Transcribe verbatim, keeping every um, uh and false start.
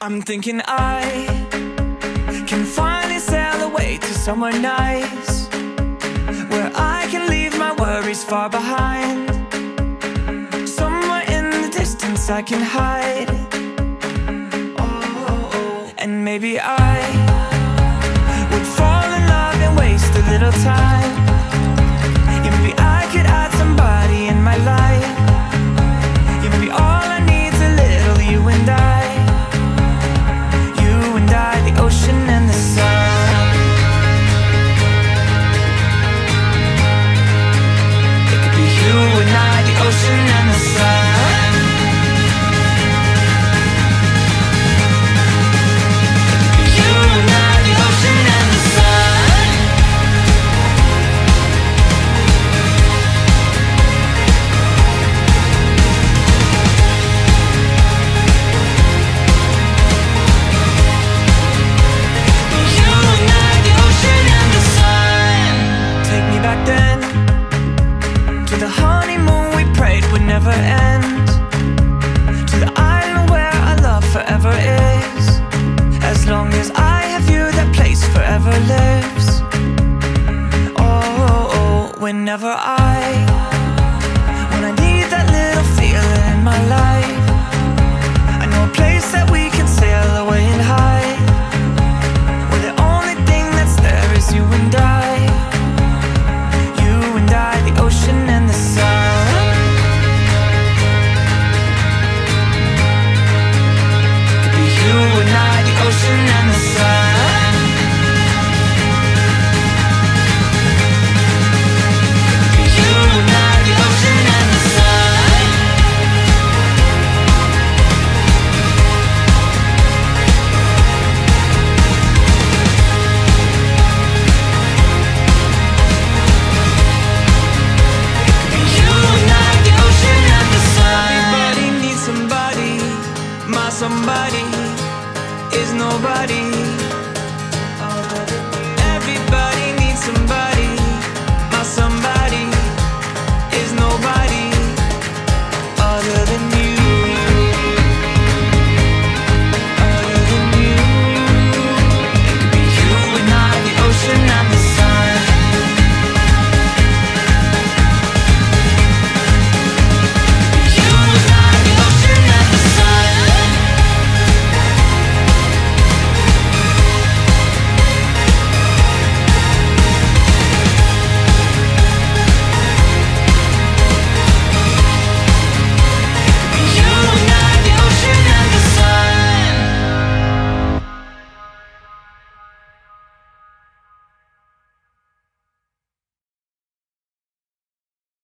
I'm thinking I can finally sail away to somewhere nice, where I can leave my worries far behind. Somewhere in the distance I can hide, oh, oh, oh. And maybe I